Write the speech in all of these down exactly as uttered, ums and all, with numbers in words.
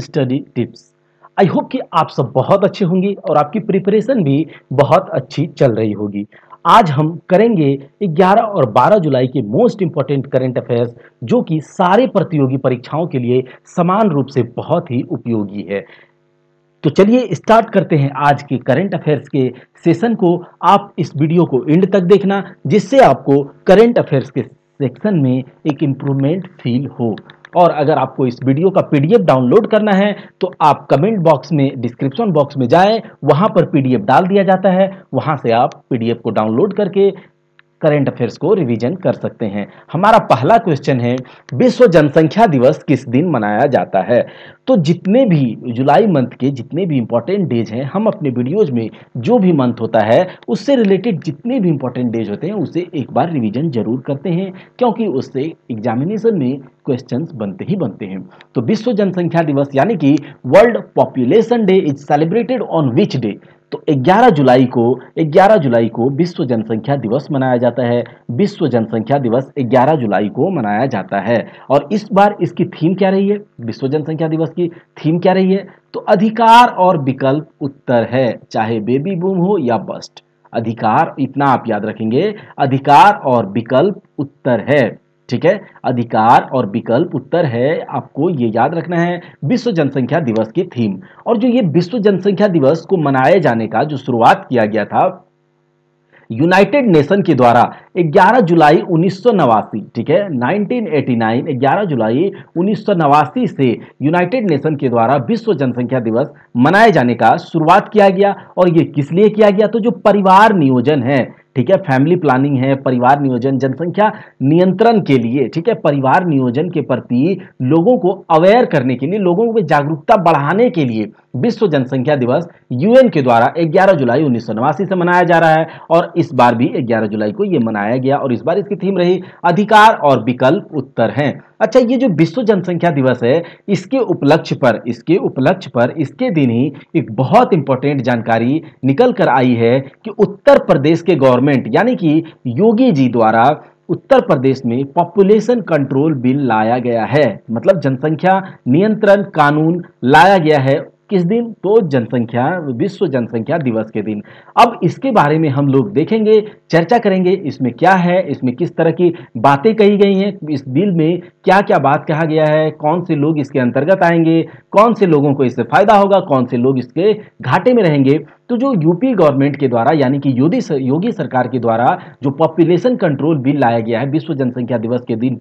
Study tips. I hope कि आप सब बहुत अच्छे होंगे और आपकी प्रिपरेशन भी बहुत अच्छी चल रही होगी। आज हम करेंगे ग्यारह और बारह जुलाई के मोस्ट इंपॉर्टेंट करंट अफेयर्स, जो कि सारे प्रतियोगी परीक्षाओं के लिए समान रूप से बहुत ही उपयोगी है। तो चलिए स्टार्ट करते हैं आज के करंट अफेयर्स के सेशन को। आप इस वीडियो को एंड तक देखना, जिससे आपको करंट अफेयर्स के सेक्शन में एक इम्प्रूवमेंट फील हो। और अगर आपको इस वीडियो का पीडीएफ डाउनलोड करना है तो आप कमेंट बॉक्स में, डिस्क्रिप्शन बॉक्स में जाएं, वहां पर पीडीएफ डाल दिया जाता है, वहां से आप पीडीएफ को डाउनलोड करके करंट अफेयर्स को रिवीजन कर सकते हैं। हमारा पहला क्वेश्चन है, विश्व जनसंख्या दिवस किस दिन मनाया जाता है? तो जितने भी जुलाई मंथ के जितने भी इंपॉर्टेंट डेज हैं, हम अपने वीडियोज में जो भी मंथ होता है उससे रिलेटेड जितने भी इंपॉर्टेंट डेज होते हैं उसे एक बार रिवीजन जरूर करते हैं, क्योंकि उससे एग्जामिनेशन में क्वेश्चंस बनते ही बनते हैं। तो विश्व जनसंख्या दिवस यानी कि world population day is celebrated on which day? तो ग्यारह जुलाई को ग्यारह जुलाई को विश्व जनसंख्या दिवस मनाया जाता है। विश्व जनसंख्या दिवस ग्यारह जुलाई को मनाया जाता है। और इस बार इसकी थीम क्या रही है? विश्व जनसंख्या दिवस की थीम क्या रही है? तो अधिकार और विकल्प उत्तर है, चाहे बेबी बूम हो या बस्ट। अधिकार, इतना आप याद रखेंगे, अधिकार और विकल्प उत्तर है। ठीक है, अधिकार और विकल्प उत्तर है, आपको ये याद रखना है विश्व जनसंख्या दिवस की थीम। और जो ये विश्व जनसंख्या दिवस को मनाए जाने का जो शुरुआत किया गया था यूनाइटेड नेशन के द्वारा ग्यारह जुलाई उन्नीस सौ नवासी, ठीक है, नाइनटीन एटी नाइन, ग्यारह जुलाई उन्नीस सौ नवासी से यूनाइटेड नेशन के द्वारा विश्व जनसंख्या दिवस मनाए जाने का शुरुआत किया गया। और ये किस लिए किया गया? तो जो परिवार नियोजन है, ठीक है, फैमिली प्लानिंग है, परिवार नियोजन, जनसंख्या नियंत्रण के लिए, ठीक है, परिवार नियोजन के प्रति लोगों को अवेयर करने के लिए, लोगों में जागरूकता बढ़ाने के लिए विश्व जनसंख्या दिवस यूएन के द्वारा ग्यारह जुलाई उन्नीस सौ नवासी से मनाया जा रहा है। और इस बार भी ग्यारह जुलाई को यह मनाया गया और इस बार इसकी थीम रही अधिकार और विकल्प उत्तर हैं। अच्छा, ये जो विश्व जनसंख्या दिवस है, इसके उपलक्ष्य पर इसके उपलक्ष्य पर इसके दिन ही एक बहुत इंपॉर्टेंट जानकारी निकल कर आई है कि उत्तर प्रदेश के गवर्नमेंट यानी कि योगी जी द्वारा उत्तर प्रदेश में पॉपुलेशन कंट्रोल बिल लाया गया है, मतलब जनसंख्या नियंत्रण कानून लाया गया है। किस दिन? तो जनसंख्या, विश्व जनसंख्या दिवस के दिन। अब इसके बारे में हम लोग देखेंगे, चर्चा करेंगे, इसमें क्या है, इसमें किस तरह की बातें कही गई हैं, इस बिल में क्या क्या बात कहा गया है, कौन से लोग इसके अंतर्गत आएंगे, कौन से लोगों को इससे फायदा होगा, कौन से लोग इसके घाटे में रहेंगे। तो जो यूपी गवर्नमेंट के द्वारा यानी कि योगी योगी सरकार के द्वारा जो पॉपुलेशन कंट्रोल बिल लाया गया है विश्व जनसंख्या दिवस के दिन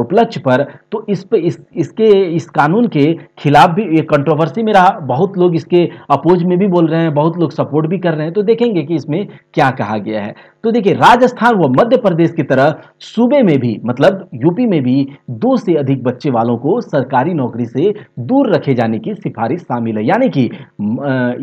उपलक्ष्य पर, तो इस पे इस इसके इस कानून के खिलाफ भी ये कंट्रोवर्सी में रहा, बहुत लोग इसके अपोज में भी बोल रहे हैं, बहुत लोग सपोर्ट भी कर रहे हैं। तो देखेंगे कि इसमें क्या कहा गया है। तो देखिए, राजस्थान व मध्य प्रदेश की तरह सूबे में भी, मतलब यूपी में भी, दो से अधिक बच्चे वालों को सरकारी नौकरी से दूर रखे जाने की सिफारिश शामिल है। यानी कि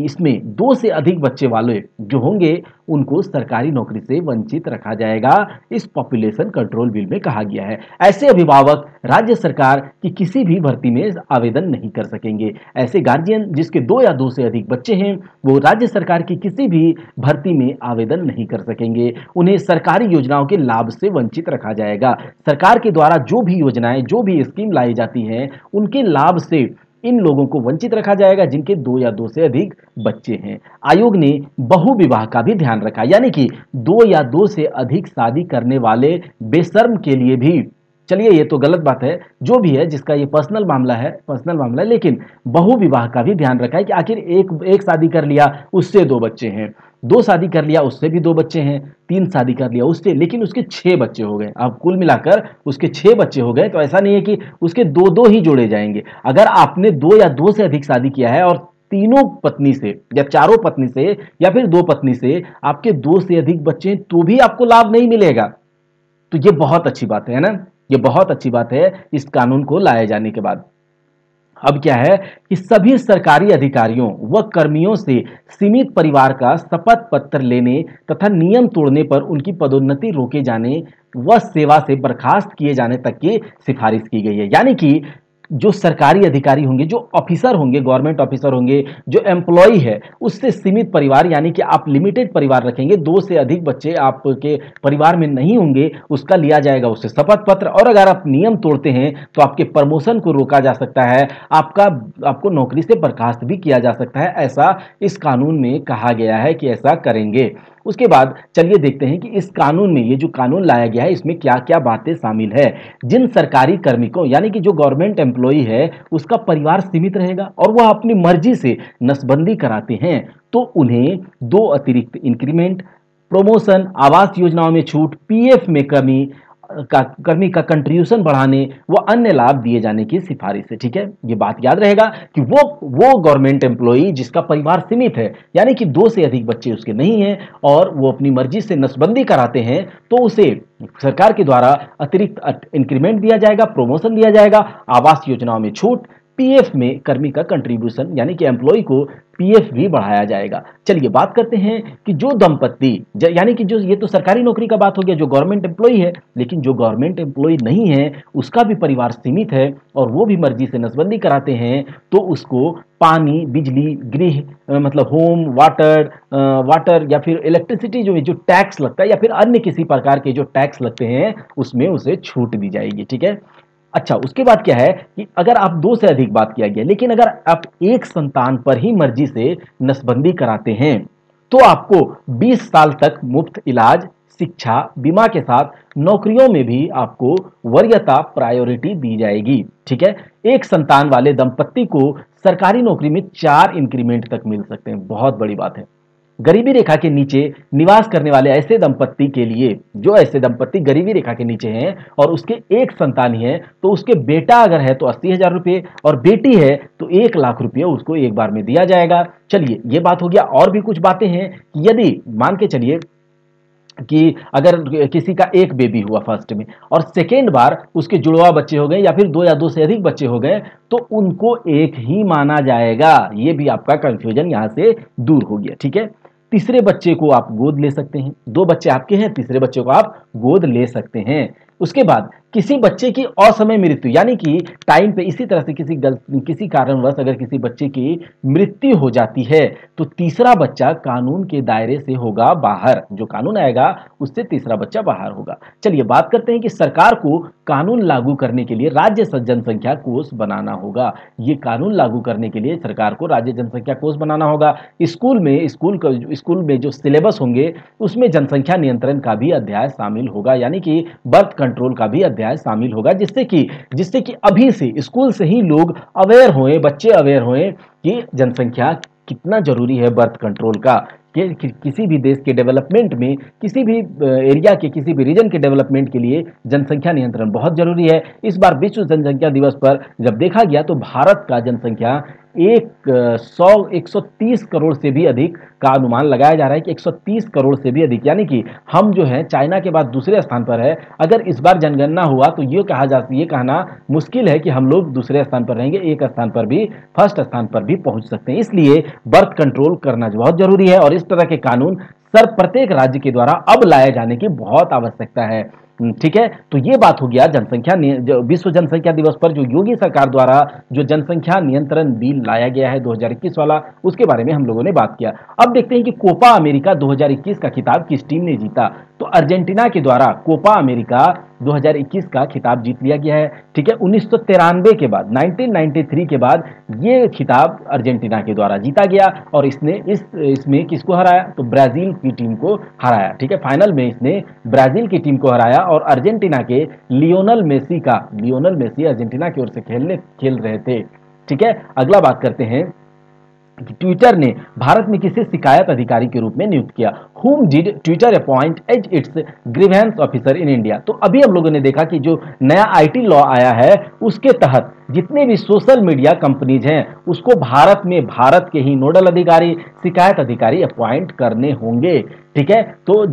इसमें दो से अधिक बच्चे वाले जो होंगे उनको सरकारी नौकरी से वंचित रखा जाएगा, इस पॉपुलेशन कंट्रोल बिल में कहा गया है। ऐसे अभिभावक राज्य सरकार की किसी भी भर्ती में आवेदन नहीं कर सकेंगे। ऐसे गार्जियन जिसके दो या दो से अधिक बच्चे हैं वो राज्य सरकार की किसी भी भर्ती में आवेदन नहीं कर सकेंगे। उन्हें सरकारी योजनाओं के लाभ से वंचित रखा जाएगा। सरकार के द्वारा जो भी योजनाएं, जो भी स्कीम लाई जाती हैं, उनके लाभ से इन लोगों को वंचित रखा जाएगा जिनके दो या दो से अधिक बच्चे हैं। आयोग ने बहुविवाह का भी ध्यान रखा, यानी कि दो या दो से अधिक शादी करने वाले बेशर्म के लिए भी, चलिए ये तो गलत बात है, जो भी है जिसका ये पर्सनल मामला है, पर्सनल मामला है, लेकिन बहुविवाह का भी ध्यान रखा है कि आखिर एक एक शादी कर लिया, उससे दो बच्चे हैं, दो शादी कर लिया, उससे भी दो बच्चे हैं, तीन शादी कर लिया उससे, लेकिन उसके छह बच्चे हो गए। अब कुल मिलाकर उसके छह बच्चे हो गए, तो ऐसा नहीं है कि उसके दो दो ही जोड़े जाएंगे। अगर आपने दो या दो से अधिक शादी किया है और तीनों पत्नी से या चारों पत्नी से या फिर दो पत्नी से आपके दो से अधिक बच्चे हैं, तो भी आपको लाभ नहीं मिलेगा। तो ये बहुत अच्छी बात है ना, ये बहुत अच्छी बात है इस कानून को लाए जाने के बाद। अब क्या है कि सभी सरकारी अधिकारियों व कर्मियों से सीमित परिवार का शपथ पत्र लेने तथा नियम तोड़ने पर उनकी पदोन्नति रोके जाने व सेवा से बर्खास्त किए जाने तक की सिफारिश की गई है। यानी कि जो सरकारी अधिकारी होंगे, जो ऑफिसर होंगे, गवर्नमेंट ऑफिसर होंगे, जो एम्प्लॉय है, उससे सीमित परिवार यानी कि आप लिमिटेड परिवार रखेंगे, दो से अधिक बच्चे आपके परिवार में नहीं होंगे, उसका लिया जाएगा उससे शपथ पत्र। और अगर आप नियम तोड़ते हैं तो आपके प्रमोशन को रोका जा सकता है, आपका आपको नौकरी से बर्खास्त भी किया जा सकता है, ऐसा इस कानून में कहा गया है कि ऐसा करेंगे। उसके बाद चलिए देखते हैं कि इस कानून में, ये जो कानून लाया गया है, इसमें क्या क्या बातें शामिल है। जिन सरकारी कार्मिकों यानी कि जो गवर्नमेंट एम्प्लॉई है उसका परिवार सीमित रहेगा और वह अपनी मर्जी से नसबंदी कराते हैं तो उन्हें दो अतिरिक्त इंक्रीमेंट, प्रमोशन, आवास योजनाओं में छूट, पीएफ में कमी का कर्मी का कंट्रीब्यूशन बढ़ाने व अन्य लाभ दिए जाने की सिफारिश है। ठीक है, ये बात याद रहेगा कि वो वो गवर्नमेंट एम्प्लॉई जिसका परिवार सीमित है यानी कि दो से अधिक बच्चे उसके नहीं हैं और वो अपनी मर्जी से नसबंदी कराते हैं तो उसे सरकार के द्वारा अतिरिक्त इंक्रीमेंट दिया जाएगा, प्रमोशन दिया जाएगा, आवास योजनाओं में छूट, पीएफ में कर्मी का कंट्रीब्यूशन यानी कि एम्प्लॉय को पीएफ भी बढ़ाया जाएगा। चलिए बात करते हैं कि जो दंपत्ति यानी कि जो, ये तो सरकारी नौकरी का बात हो गया जो गवर्नमेंट एम्प्लॉय है, लेकिन जो गवर्नमेंट एम्प्लॉय नहीं है उसका भी परिवार सीमित है और वो भी मर्जी से नसबंदी कराते हैं तो उसको पानी, बिजली, गृह मतलब होम वाटर वाटर या फिर इलेक्ट्रिसिटी जो जो टैक्स लगता है या फिर अन्य किसी प्रकार के जो टैक्स लगते हैं उसमें उसे छूट दी जाएगी। ठीक है, अच्छा उसके बाद क्या है कि अगर आप दो से अधिक बात किया गया, लेकिन अगर आप एक संतान पर ही मर्जी से नसबंदी कराते हैं तो आपको बीस साल तक मुफ्त इलाज, शिक्षा, बीमा के साथ नौकरियों में भी आपको वरीयता प्रायोरिटी दी जाएगी। ठीक है, एक संतान वाले दंपत्ति को सरकारी नौकरी में चार इंक्रीमेंट तक मिल सकते हैं, बहुत बड़ी बात है। गरीबी रेखा के नीचे निवास करने वाले ऐसे दंपत्ति के लिए, जो ऐसे दंपत्ति गरीबी रेखा के नीचे हैं और उसके एक संतान ही है तो उसके बेटा अगर है तो अस्सी हजार रुपये और बेटी है तो एक लाख रुपये उसको एक बार में दिया जाएगा। चलिए ये बात हो गया। और भी कुछ बातें हैं, यदि मान के चलिए कि अगर किसी का एक बेबी हुआ फर्स्ट में और सेकेंड बार उसके जुड़वा बच्चे हो गए या फिर दो या दो से अधिक बच्चे हो गए तो उनको एक ही माना जाएगा, ये भी आपका कंफ्यूजन यहाँ से दूर हो गया। ठीक है, तीसरे बच्चे को आप गोद ले सकते हैं, दो बच्चे आपके हैं तीसरे बच्चे को आप गोद ले सकते हैं। उसके बाद किसी बच्चे की असमय मृत्यु यानी कि टाइम पे इसी तरह से किसी गलती किसी कारणवश अगर किसी बच्चे की मृत्यु हो जाती है तो तीसरा बच्चा कानून के दायरे से होगा बाहर, जो कानून आएगा उससे तीसरा बच्चा बाहर होगा। चलिए बात करते हैं कि सरकार को कानून लागू करने के लिए राज्य जनसंख्या कोष बनाना होगा। ये कानून लागू करने के लिए सरकार को राज्य जनसंख्या कोष बनाना होगा। स्कूल में स्कूल स्कूल में जो सिलेबस होंगे उसमें जनसंख्या नियंत्रण का भी अध्याय शामिल होगा यानी कि बर्थ कंट्रोल का भी अध्याय शामिल होगा, जिससे कि जिससे कि अभी से स्कूल से ही लोग अवेयर होएं, बच्चे अवेयर होएं कि जनसंख्या कितना जरूरी है बर्थ कंट्रोल का। कि, कि, किसी भी देश के डेवलपमेंट में, किसी भी एरिया के, किसी भी रीजन के डेवलपमेंट के लिए जनसंख्या नियंत्रण बहुत जरूरी है। इस बार विश्व जनसंख्या दिवस पर जब देखा गया तो भारत का जनसंख्या एक सौ एक सौ तीस करोड़ से भी अधिक का अनुमान लगाया जा रहा है कि एक सौ तीस करोड़ से भी अधिक, यानी कि हम जो है चाइना के बाद दूसरे स्थान पर है। अगर इस बार जनगणना हुआ तो ये कहा जा ये कहना मुश्किल है कि हम लोग दूसरे स्थान पर रहेंगे, एक स्थान पर भी, फर्स्ट स्थान पर भी पहुंच सकते हैं। इसलिए बर्थ कंट्रोल करना बहुत जरूरी है और इस तरह के कानून सर प्रत्येक राज्य के द्वारा अब लाए जाने की बहुत आवश्यकता है। ठीक है, तो ये बात हो गया जनसंख्या, विश्व जनसंख्या दिवस पर जो योगी सरकार द्वारा जो जनसंख्या नियंत्रण बिल लाया गया है दो हज़ार इक्कीस वाला, उसके बारे में हम लोगों ने बात किया। अब देखते हैं कि कोपा अमेरिका दो हज़ार इक्कीस का खिताब किस टीम ने जीता। तो अर्जेंटीना के द्वारा कोपा अमेरिका दो हज़ार इक्कीस का खिताब जीत लिया गया है। ठीक है, उन्नीस सौ तिरानवे के बाद उन्नीस सौ तिरानवे के बाद ये खिताब अर्जेंटीना के द्वारा जीता गया और इसने इस इसमें किसको हराया तो ब्राजील की टीम को हराया। ठीक है, फाइनल में इसने ब्राजील की टीम को हराया और अर्जेंटीना के लियोनल मेसी का लियोनल मेसी अर्जेंटीना की ओर से खेलने खेल रहे थे। ठीक है, अगला बात करते हैं ट्विटर ने भारत में किसे शिकायत अधिकारी के रूप में नियुक्त किया। Whom did Twitter appoint as its grievance officer in India? तो अभी हम लोगों ने देखा कि जो नया आईटी लॉ आया है उसके तहत जितने भी सोशल मीडिया कंपनीज हैं उसको भारत में भारत के ही नोडल अधिकारी, शिकायत अधिकारी अपॉइंट करने होंगे। ठीक है, तो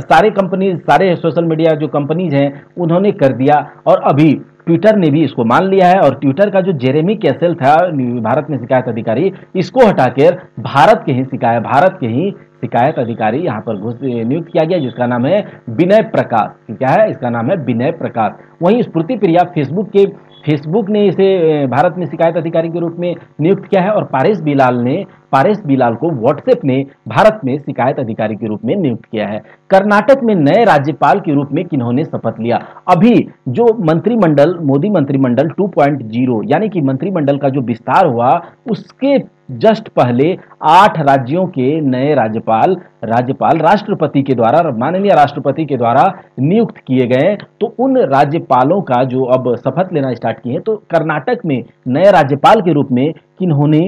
सारे कंपनीज, सारे सोशल मीडिया जो कंपनीज हैं उन्होंने कर दिया और अभी ट्विटर ने भी इसको मान लिया है और ट्विटर का जो जेरेमी कैसल था भारत में शिकायत अधिकारी, इसको हटाकर भारत के ही शिकायत भारत के ही शिकायत अधिकारी यहाँ पर नियुक्त किया गया, जिसका नाम है विनय प्रकाश। क्या है, इसका नाम है विनय प्रकाश। वहीं स्मृति प्रिया फेसबुक के फेसबुक ने इसे भारत में शिकायत अधिकारी के रूप में नियुक्त किया है और पारेश बिलाल ने पारेश बिलाल को व्हाट्सएप ने भारत में शिकायत अधिकारी के रूप में नियुक्त किया है। कर्नाटक में नए राज्यपाल के रूप में किन्होंने शपथ लिया? अभी जो मंत्रिमंडल मोदी मंत्रिमंडल टू पॉइंट ज़ीरो यानी कि मंत्रिमंडल का जो विस्तार हुआ उसके जस्ट पहले आठ राज्यों के नए राज्यपाल राज्यपाल राष्ट्रपति के द्वारा माननीय राष्ट्रपति के द्वारा नियुक्त किए गए। तो उन राज्यपालों का जो अब शपथ लेना स्टार्ट किए हैं, तो कर्नाटक में नए राज्यपाल के रूप में किन्होंने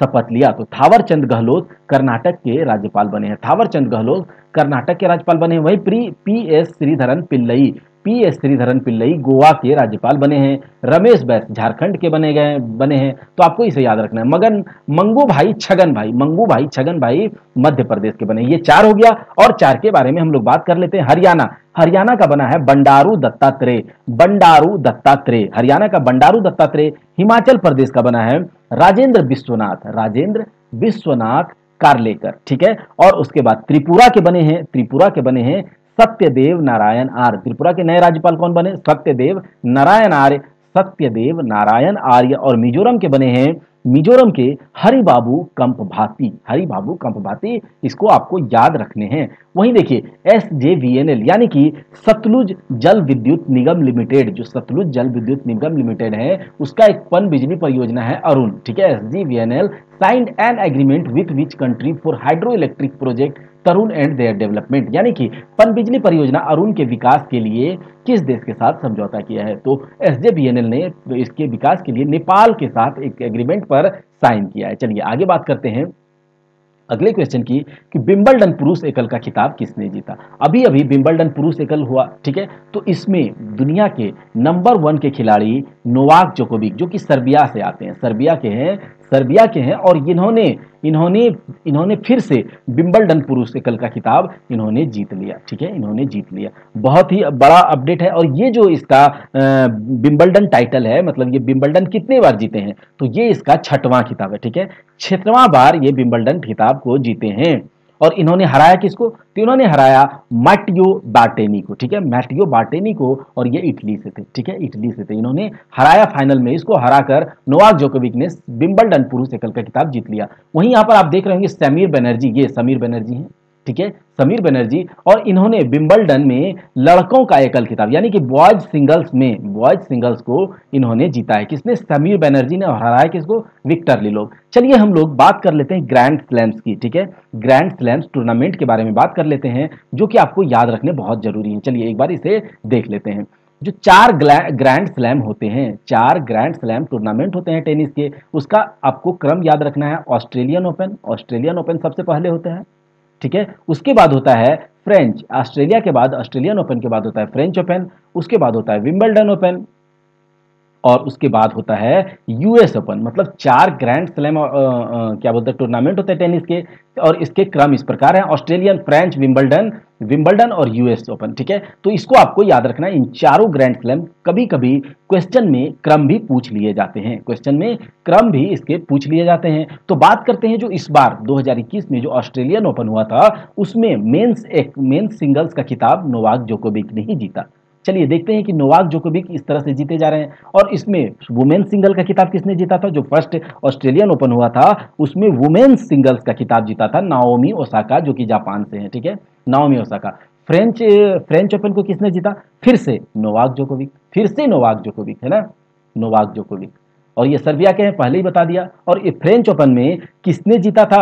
शपथ लिया? तो थावरचंद गहलोत कर्नाटक के राज्यपाल बने हैं। थावरचंद गहलोत कर्नाटक के राज्यपाल बने हैं। वहीं प्री P S Sreedharan Pillai P S Sreedharan Pillai Goa के राज्यपाल बने हैं। रमेश बैस झारखंड के बने गए बने हैं। तो आपको इसे याद रखना है। मगन मंगू भाई छगन भाई मंगू भाई छगन भाई मध्य प्रदेश के बने। ये चार हो गया और चार के बारे में हम लोग बात कर लेते हैं। हरियाणा हरियाणा का बना है बंडारू दत्तात्रेय बंडारू दत्तात्रेय हरियाणा का बंडारू दत्तात्रेय। हिमाचल प्रदेश का बना है राजेंद्र विश्वनाथ राजेंद्र विश्वनाथ कारलेकर, ठीक है। और उसके बाद त्रिपुरा के बने हैं त्रिपुरा के बने हैं सत्यदेव नारायण आर्य। त्रिपुरा के नए राज्यपाल कौन बने? सत्यदेव नारायण आर्य सत्यदेव नारायण आर्य। और मिजोरम के बने हैं मिजोरम के हरि बाबू कंप भाती हरि बाबू कंप भाती। इसको आपको याद रखने हैं। वहीं देखिए S J V N L यानी कि सतलुज जल विद्युत निगम लिमिटेड, जो सतलुज जल विद्युत निगम लिमिटेड है उसका एक पन बिजली परियोजना है अरुण, ठीक है। S J V N L signed an agreement with which country for hydro electric project Tarun and their development, यानी कि पनबिजली परियोजना अरुण के विकास के लिए किस देश के साथ समझौता किया है? तो एसजेबीएनएल ने इसके विकास के लिए नेपाल के साथ एक एग्रीमेंट पर साइन किया है। चलिए आगे बात करते हैं अगले क्वेश्चन की कि विंबलडन पुरुष एकल का खिताब किसने जीता? अभी अभी विंबलडन पुरुष एकल हुआ, ठीक है। तो इसमें दुनिया के नंबर वन के खिलाड़ी नोवाक जोकोविक जो कि सर्बिया से आते हैं सर्बिया के हैं सर्बिया के हैं और इन्होंने इन्होंने इन्होंने फिर से विंबलडन पुरुष एकल का खिताब इन्होंने जीत लिया, ठीक है। इन्होंने जीत लिया, बहुत ही बड़ा अपडेट है। और ये जो इसका विंबलडन टाइटल है, मतलब ये विंबलडन कितने बार जीते हैं, तो ये इसका छठवां खिताब है, ठीक है। छठवां बार ये विंबलडन खिताब को जीते हैं। और इन्होंने हराया किसको? तो इन्होंने हराया मैटियो बार्टेनी को, ठीक है, मैटियो बार्टेनी को। और ये इटली से थे, ठीक है, इटली से थे। इन्होंने हराया फाइनल में, इसको हराकर नोवाक जोकोविक ने विंबलडन पुरुष एकल का खिताब जीत लिया। वहीं यहाँ पर आप देख रहे होंगे समीर बैनर्जी, ये समीर बैनर्जी हैं, ठीक है, समीर बैनर्जी। और इन्होंने विंबलडन में लड़कों का एकल खिताब यानी कि बॉयज सिंगल्स में बॉयज सिंगल्स को इन्होंने जीता है। किसने? समीर बैनर्जी ने। और हराया किसको? विक्टर लीलोग। चलिए हम लोग बात कर लेते हैं ग्रैंड स्लैम्स की, ठीक है, ग्रैंड स्लैम्स टूर्नामेंट के बारे में बात कर लेते हैं जो कि आपको याद रखने बहुत जरूरी है। चलिए एक बार इसे देख लेते हैं। जो चार ग्रैंड स्लैम होते हैं, चार ग्रैंड स्लैम टूर्नामेंट होते हैं टेनिस के, उसका आपको क्रम याद रखना है। ऑस्ट्रेलियन ओपन ऑस्ट्रेलियन ओपन सबसे पहले होते हैं, ठीक है। उसके बाद होता है फ्रेंच, ऑस्ट्रेलिया के बाद ऑस्ट्रेलियन ओपन के बाद होता है फ्रेंच ओपन, उसके बाद होता है विंबलडन ओपन और उसके बाद होता है यूएस ओपन। मतलब चार ग्रैंड स्लैम क्या बोलते हैं टूर्नामेंट होते हैं टेनिस के और इसके क्रम इस प्रकार है। ऑस्ट्रेलियन, फ्रेंच, विंबलडन विंबलडन और यूएस ओपन, ठीक है। तो इसको आपको याद रखना है। इन चारों ग्रैंड स्लैम कभी कभी क्वेश्चन में क्रम भी पूछ लिए जाते हैं, क्वेश्चन में क्रम भी इसके पूछ लिए जाते हैं। तो बात करते हैं जो इस बार दो हज़ार इक्कीस में जो ऑस्ट्रेलियन ओपन हुआ था उसमें मेन्स एक मेन्स सिंगल्स का खिताब नोवाक जोकोविक ने ही जीता। चलिए देखते हैं कि नोवाक जोकोविक इस तरह से जीते जा रहे हैं। और इसमें वुमेन सिंगल का खिताब किसने जीता था? जो फर्स्ट ऑस्ट्रेलियन ओपन हुआ था उसमें वुमेन सिंगल्स का खिताब जीता था नाओमी ओसाका जो कि जापान से हैं, ठीक है, Naomi Osaka. French French Open को किसने जीता? फिर से नोवाक जोकोविक फिर से नोवाक जोकोविक है ना नोवाक जोकोविक। और ये सर्बिया के हैं, पहले ही बता दिया। और ये फ्रेंच ओपन में किसने जीता था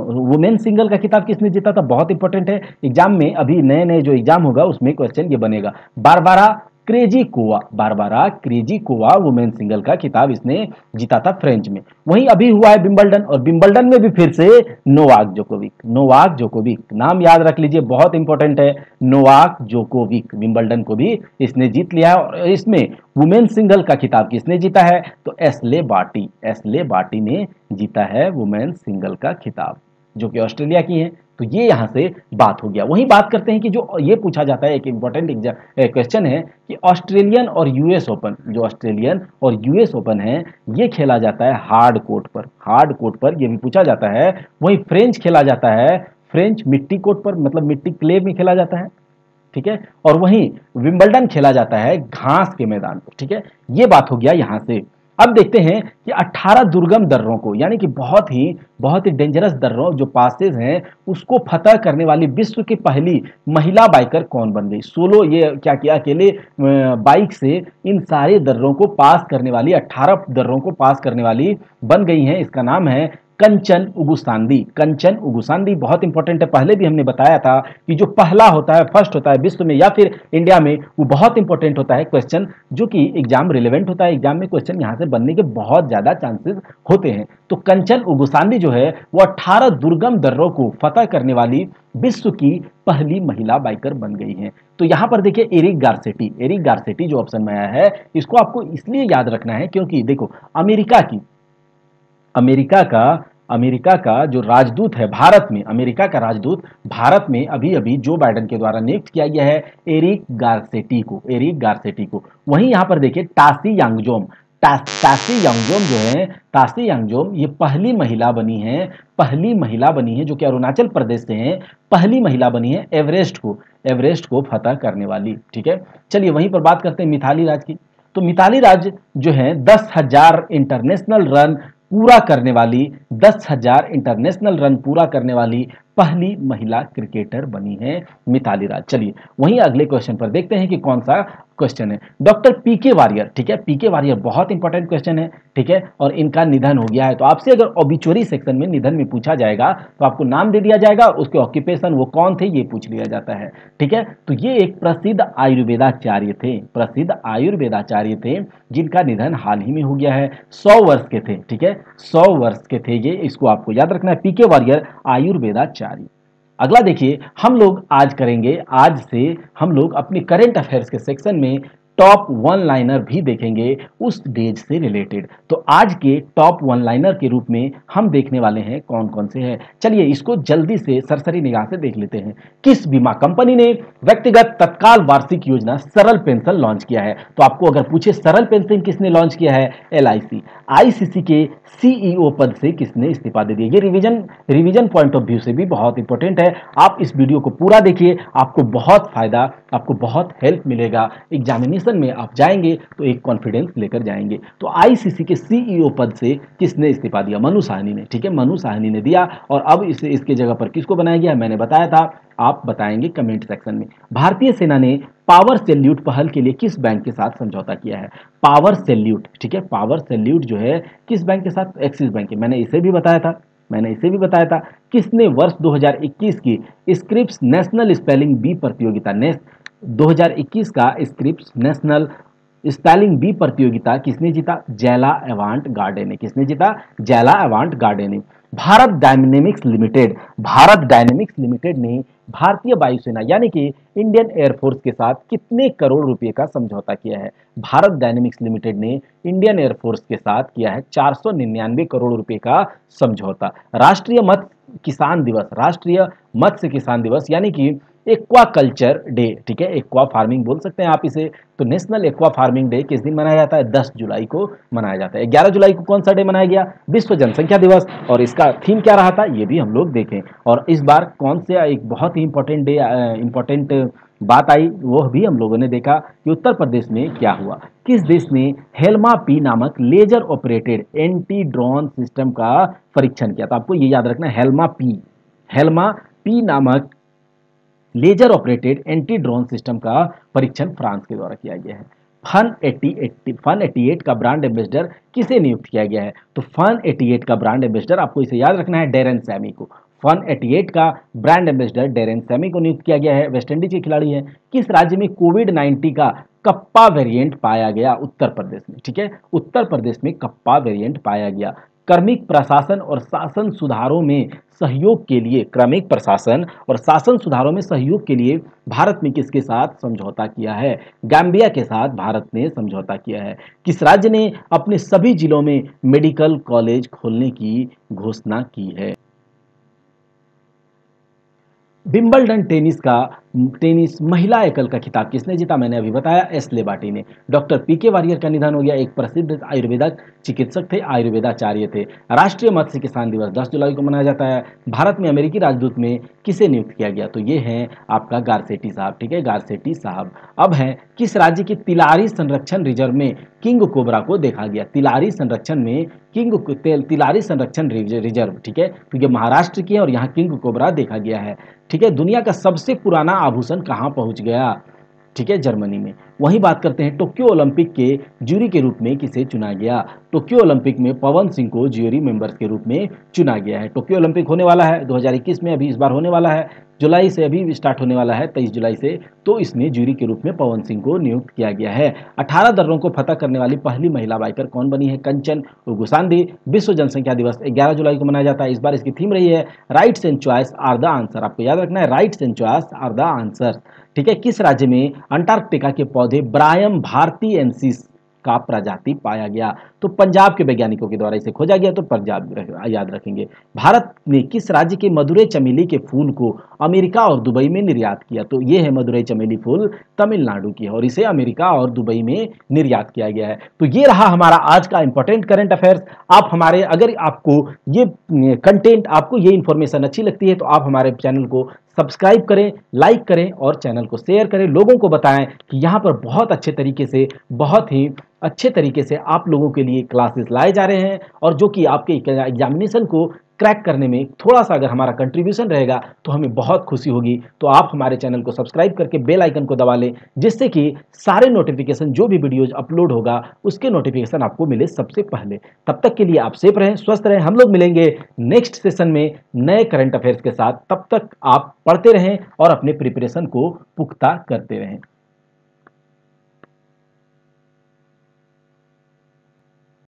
वुमेन सिंगल का खिताब किसने जीता था? बहुत इंपॉर्टेंट है, एग्जाम में अभी नए नए जो एग्जाम होगा उसमें क्वेश्चन ये बनेगा। Barbara Krejcikova Barbara Krejcikova women single का खिताब इसने जीता था फ्रेंच में। वहीं अभी हुआ है विंबलडन और विंबलडन में भी फिर से नोवाक जोकोविक नोवाक जोकोविक नाम याद रख लीजिए, बहुत इंपॉर्टेंट है, नोवाक जोकोविक। विंबलडन को भी इसने जीत लिया है। और इसमें वुमेन सिंगल का खिताब किसने जीता है? तो एसले बाटी एसले बाटी ने जीता है वुमेन सिंगल का खिताब जो कि ऑस्ट्रेलिया की है। तो ये यहाँ से बात हो गया। वहीं बात करते हैं कि जो ये पूछा जाता है, एक इम्पॉर्टेंट एग्जाम क्वेश्चन है कि ऑस्ट्रेलियन और यूएस ओपन जो ऑस्ट्रेलियन और यूएस ओपन है ये खेला जाता है हार्ड कोर्ट पर हार्ड कोर्ट पर ये भी पूछा जाता है। वहीं फ्रेंच खेला जाता है फ्रेंच मिट्टी कोर्ट पर, मतलब मिट्टी क्ले में खेला जाता है। ठीक है, और वहीं विंबलडन खेला जाता है घास के मैदान पर। ठीक है, ये बात हो गया यहाँ से। अब देखते हैं कि अठारह दुर्गम दर्रों को, यानी कि बहुत ही बहुत ही डेंजरस दर्रों जो पासेज हैं उसको फतह करने वाली विश्व की पहली महिला बाइकर कौन बन गई। सोलो ये क्या किया, अकेले बाइक से इन सारे दर्रों को पास करने वाली, अठारह दर्रों को पास करने वाली बन गई हैं। इसका नाम है कंचन उगुसान्दी। कंचन उगुसान्दी बहुत इंपॉर्टेंट है, पहले भी हमने बताया था कि जो पहला होता है, फर्स्ट होता है विश्व में या फिर इंडिया में, वो बहुत इंपॉर्टेंट होता है क्वेश्चन, जो कि एग्जाम रिलेवेंट होता है। एग्जाम में क्वेश्चन यहाँ से बनने के बहुत ज़्यादा चांसेस होते हैं। तो कंचन उगुसान्दी जो है वो अट्ठारह दुर्गम दर्रों को फतह करने वाली विश्व की पहली महिला बाइकर बन गई हैं। तो यहाँ पर देखिए एरिक गारसेटी, एरिक गारसेटी जो ऑप्शन में आया है इसको आपको इसलिए याद रखना है क्योंकि देखो अमेरिका की अमेरिका का अमेरिका का जो राजदूत है भारत में, अमेरिका का राजदूत भारत में अभी अभी जो बाइडेन के द्वारा नियुक्त किया गया है एरिक गारसेटी को, एरिक गारसेटी को। वहीं यहाँ पर देखिए तासी यांगजोम, तासी यांगजोम जो है, तासी यांगजोम ये पहली महिला बनी है, पहली महिला बनी है जो कि अरुणाचल प्रदेश से हैं, पहली महिला बनी है एवरेस्ट को, एवरेस्ट को फतह करने वाली। ठीक है, चलिए वहीं पर बात करते हैं मिताली राज की। तो मिताली राज जो है दस हजार इंटरनेशनल रन पूरा करने वाली, दस हजार इंटरनेशनल रन पूरा करने वाली पहली महिला क्रिकेटर बनी है मिताली राज। चलिए वहीं अगले क्वेश्चन पर देखते हैं कि कौन सा क्वेश्चन है। डॉक्टर पीके वारियर, ठीक है, पीके वारियर बहुत इंपॉर्टेंट क्वेश्चन है। ठीक है, और इनका निधन हो गया है। तो आपसे अगर ऑबिचुअरी सेक्शन में निधन में पूछा जाएगा तो आपको नाम दे दिया जाएगा, उसके ऑक्यूपेशन वो कौन थे ये पूछ लिया जाता है। ठीक है, तो ये एक प्रसिद्ध आयुर्वेदाचार्य थे, प्रसिद्ध आयुर्वेदाचार्य थे जिनका निधन हाल ही में हो गया है। सौ वर्ष के थे, ठीक है, सौ वर्ष के थे ये, इसको आपको याद रखना है। पीके वारियर आयुर्वेदाचार्य। अगला देखिए, हम लोग आज करेंगे, आज से हम लोग अपने करंट अफेयर्स के सेक्शन में टॉप वन लाइनर भी देखेंगे उस डेज से रिलेटेड। तो आज के टॉप वन लाइनर के रूप में हम देखने वाले हैं कौन कौन से हैं। चलिए इसको जल्दी से सरसरी निगाह से देख लेते हैं। किस बीमा कंपनी ने व्यक्तिगत तत्काल वार्षिक योजना सरल पेंशन लॉन्च किया है? तो आपको अगर पूछे सरल पेंशन किसने लॉन्च किया है, एल आई सी। आई सी सी के सी ई ओ पद से किसने इस्तीफा दे दिया? ये revision revision point of view से भी बहुत इंपॉर्टेंट है। आप इस वीडियो को पूरा देखिए, आपको बहुत फायदा, आपको बहुत हेल्प मिलेगा। एग्जामिनेशन में आप जाएंगे तो एक कॉन्फिडेंस लेकर जाएंगे। तो आई सी सी के सी ई ओ पद से किसने इस्तीफा दिया? मनु साहनी ने। ठीक है, मनु साहनी ने दिया। और अब इसे इसके जगह पर किसको बनाया गया, मैंने बताया था, आप बताएंगे कमेंट सेक्शन में। भारतीय सेना ने पावर सैल्यूट पहल के लिए किस बैंक के साथ समझौता किया है? पावर सैल्यूट, ठीक है, पावर सैल्यूट जो है किस बैंक के साथ, एक्सिस बैंक के। मैंने इसे भी बताया था, मैंने इसे भी बताया था। किसने वर्ष दो हज़ार इक्कीस की स्क्रिप्स नेशनल स्पेलिंग बी प्रतियोगिता, दो हज़ार इक्कीस का स्क्रिप्स नेशनल स्पेलिंग बी प्रतियोगिता किसने जीता? जैला एवांट गार्डे ने। किसने जीता? जैला एवांट गार्डे ने। Bharat Dynamics Limited, Bharat Dynamics Limited ने भारतीय वायुसेना यानी कि इंडियन एयरफोर्स के साथ कितने करोड़ रुपए का समझौता किया है? भारत डायनेमिक्स लिमिटेड ने इंडियन एयरफोर्स के साथ किया है चार सौ निन्यानवे करोड़ रुपए का समझौता। राष्ट्रीय मत्स्य किसान दिवस, राष्ट्रीय मत्स्य किसान दिवस यानी कि एक्वा कल्चर डे, ठीक है, एक्वा फार्मिंग बोल सकते हैं आप इसे। तो नेशनल एक्वा फार्मिंग डे किस दिन मनाया जाता है? दस जुलाई को मनाया जाता है। ग्यारह जुलाई को कौन सा डे मनाया गया? विश्व जनसंख्या दिवस। और इसका थीम क्या रहा था ये भी हम लोग देखें। और इस बार कौन से एक बहुत ही इंपॉर्टेंट डे, इंपॉर्टेंट बात आई वो भी हम लोगों ने देखा कि उत्तर प्रदेश में क्या हुआ। किस देश ने हेल्मा पी नामक laser operated anti drone system का परीक्षण किया था? आपको ये याद रखना है, हेल्मा पी, हेल्मा पी नामक laser operated anti drone system का परीक्षण फ्रांस के द्वारा किया गया है। फन एटी एट फन अट्ठासी का ब्रांड एम्बेसडर किसे नियुक्त किया गया है? तो फन अट्ठासी का ब्रांड एम्बेसडर आपको इसे याद रखना है, डेरेन सैमी को। फन अट्ठासी का ब्रांड एम्बेसडर डेरेन सैमी को नियुक्त किया गया है, वेस्टइंडीज के खिलाड़ी हैं। किस राज्य में कोविड नाइन्टीन का कप्पा वेरिएंट पाया गया? उत्तर प्रदेश में। ठीक है, उत्तर प्रदेश में कप्पा वेरिएंट पाया गया। क्रमिक प्रशासन और शासन सुधारों में सहयोग के लिए, क्रमिक प्रशासन और शासन सुधारों में सहयोग के लिए भारत ने किसके साथ समझौता किया है? गाम्बिया के साथ भारत ने समझौता किया है। किस राज्य ने अपने सभी जिलों में मेडिकल कॉलेज खोलने की घोषणा की है? विंबलडन टेनिस का टेनिस महिला एकल का खिताब किसने जीता? मैंने अभी बताया, एसले बाटी ने। डॉक्टर पीके वारियर का निधन हो गया। एक प्रसिद्ध आयुर्वेदक चिकित्सक थे, आयुर्वेदाचार्य थे। राष्ट्रीय मत्स्य किसान दिवस दस जुलाई को मनाया जाता है। भारत में अमेरिकी राजदूत में किसे नियुक्त किया गया? तो ये हैं आपका गारसेटी साहब, ठीक है, गारसेटी साहब। अब है किस राज्य की तिलारी संरक्षण रिजर्व में किंग कोबरा को देखा गया? तिलारी संरक्षण में किंग तिलारी संरक्षण रिजर्व, ठीक है, तो ये महाराष्ट्र की है और यहाँ किंग कोबरा देखा गया है, ठीक है। दुनिया का सबसे पुराना आभूषण कहाँ पहुँच गया? ठीक है, जर्मनी में। वहीं बात करते हैं टोक्यो ओलंपिक के ज्यूरी के रूप में किसे चुना गया? टोक्यो ओलंपिक में पवन सिंह को ज्यूरी मेंबर्स के रूप में चुना गया है। टोक्यो ओलंपिक होने वाला है दो हज़ार इक्कीस में, अभी इस बार होने वाला है, जुलाई से अभी स्टार्ट होने वाला है तेईस जुलाई से, तो इसमें ज्यूरी के रूप में पवन सिंह को नियुक्त किया गया है। अठारह दर्रों को फतह करने वाली पहली महिला बाइकर कौन बनी है? कंचन उगुसान्दी। विश्व जनसंख्या दिवस ग्यारह जुलाई को मनाया जाता है। इस बार इसकी थीम रही है rights and choice are the answer. आपको याद रखना है, rights and choice are the answer, ठीक है। किस राज्य में अंटार्कटिका के पौधे ब्रायम भारतीएंसिस का प्रजाति पाया गया? तो पंजाब के वैज्ञानिकों के द्वारा इसे खोजा गया, तो पंजाब याद रखेंगे। भारत ने किस राज्य के मदुरै चमेली के फूल को अमेरिका और दुबई में निर्यात किया? तो ये है मदुरै चमेली फूल, तमिलनाडु की है, और इसे अमेरिका और दुबई में निर्यात किया गया है। तो ये रहा हमारा आज का इंपॉर्टेंट करंट अफेयर्स। आप हमारे, अगर आपको ये कंटेंट, आपको ये इंफॉर्मेशन अच्छी लगती है तो आप हमारे चैनल को सब्सक्राइब करें, लाइक करें और चैनल को शेयर करें। लोगों को बताएं कि यहाँ पर बहुत अच्छे तरीके से, बहुत ही अच्छे तरीके से आप लोगों के लिए क्लासेस लाए जा रहे हैं, और जो कि आपके एग्जामिनेशन को क्रैक करने में थोड़ा सा अगर हमारा कंट्रीब्यूशन रहेगा तो हमें बहुत खुशी होगी। तो आप हमारे चैनल को सब्सक्राइब करके बेल आइकन को दबा लें, जिससे कि सारे नोटिफिकेशन, जो भी वीडियोज अपलोड होगा उसके नोटिफिकेशन आपको मिले सबसे पहले। तब तक के लिए आप सेफ रहें, स्वस्थ रहें। हम लोग मिलेंगे नेक्स्ट सेशन में नए करंट अफेयर्स के साथ। तब तक आप पढ़ते रहें और अपने प्रिपरेशन को पुख्ता करते रहें।